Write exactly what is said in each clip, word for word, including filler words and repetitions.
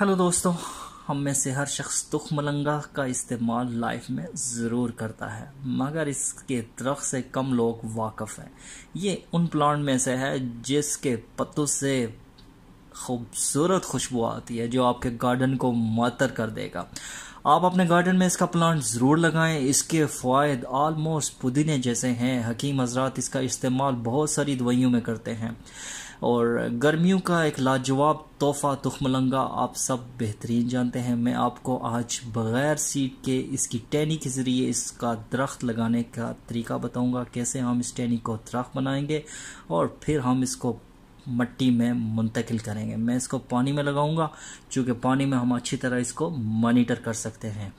Hello दोस्तों, हम में से हर शख्स तख्म मलंगा का इस्तेमाल लाइफ में ज़रूर करता है, मगर इसके दरख्त से कम लोग वाकफ़ हैं। ये उन प्लांट में से है जिसके पत्तों से खूबसूरत खुशबू आती है जो आपके गार्डन को मातर कर देगा। आप अपने गार्डन में इसका प्लांट ज़रूर लगाएं। इसके फ़ायद आलमोस्ट पुदीने जैसे हैं। हकीम हजरात इसका इस्तेमाल बहुत सारी दवाइयों में करते हैं और गर्मियों का एक लाजवाब तोहफ़ा तख्म मलंगा आप सब बेहतरीन जानते हैं। मैं आपको आज बग़ैर सीड के इसकी टहनी के ज़रिए इसका दरख्त लगाने का तरीका बताऊंगा, कैसे हम इस टहनी को दरख्त बनाएंगे और फिर हम इसको मिट्टी में मुंतकिल करेंगे। मैं इसको पानी में लगाऊंगा, चूँकि पानी में हम अच्छी तरह इसको मॉनिटर कर सकते हैं।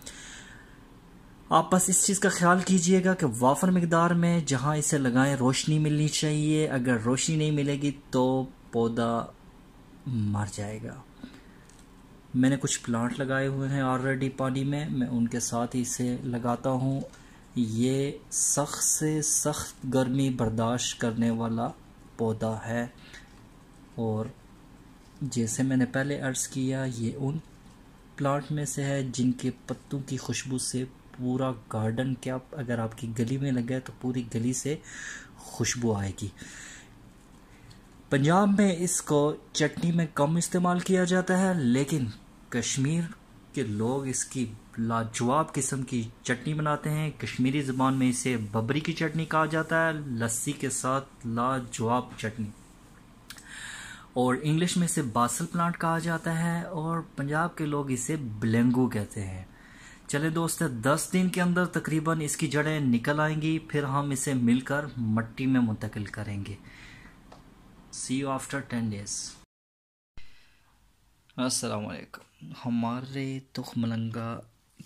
आप बस इस चीज़ का ख्याल कीजिएगा कि वाफर मकदार में जहाँ इसे लगाएं रोशनी मिलनी चाहिए। अगर रोशनी नहीं मिलेगी तो पौधा मर जाएगा। मैंने कुछ प्लांट लगाए हुए हैं ऑलरेडी पानी में, मैं उनके साथ ही इसे लगाता हूँ। ये सख्त से सख्त गर्मी बर्दाश्त करने वाला पौधा है और जैसे मैंने पहले अर्ज़ किया, ये उन प्लांट में से है जिनके पत्तों की खुशबू से पूरा गार्डन, क्या अगर आपकी गली में लगे तो पूरी गली से खुशबू आएगी। पंजाब में इसको चटनी में कम इस्तेमाल किया जाता है, लेकिन कश्मीर के लोग इसकी लाजवाब किस्म की चटनी बनाते हैं। कश्मीरी ज़बान में इसे बबरी की चटनी कहा जाता है, लस्सी के साथ लाजवाब चटनी, और इंग्लिश में इसे बासिल प्लांट कहा जाता है और पंजाब के लोग इसे बलेंगू कहते हैं। चले दोस्त, दस दिन के अंदर तकरीबन इसकी जड़ें निकल आएंगी, फिर हम इसे मिलकर मिट्टी में मुंतकिल करेंगे। See you after ten days. अस्सलामुअलैकुम। हमारे तख्म मलंगा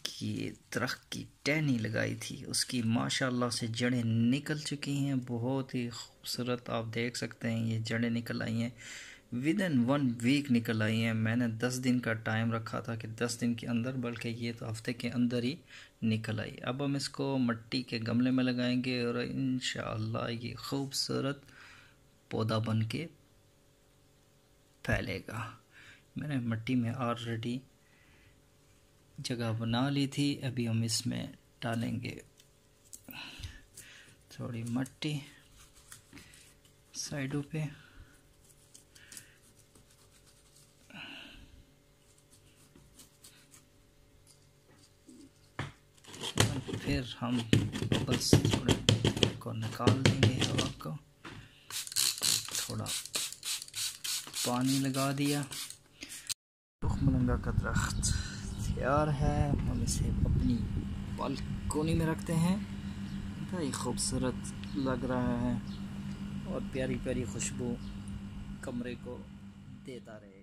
की दरख्त की टहनी लगाई थी, उसकी माशाल्लाह से जड़ें निकल चुकी हैं। बहुत ही खूबसूरत आप देख सकते हैं, ये जड़ें निकल आई हैं, विद इन वन वीक निकल आई हैं। मैंने दस दिन का टाइम रखा था कि दस दिन के अंदर, बल्कि ये तो हफ्ते के अंदर ही निकल आई। अब हम इसको मिट्टी के गमले में लगाएंगे और इंशाअल्लाह ये खूबसूरत पौधा बन के फैलेगा। मैंने मिट्टी में ऑलरेडी जगह बना ली थी, अभी हम इसमें डालेंगे थोड़ी मिट्टी साइडों पे। फिर हम बस थोड़े को निकाल देंगे हवा को, थोड़ा पानी लगा दिया। तख्म मलंगा का दरख्त तैयार है। हम इसे अपनी बालकोनी में रखते हैं। बड़ा ही खूबसूरत लग रहा है और प्यारी प्यारी खुशबू कमरे को देता रहे।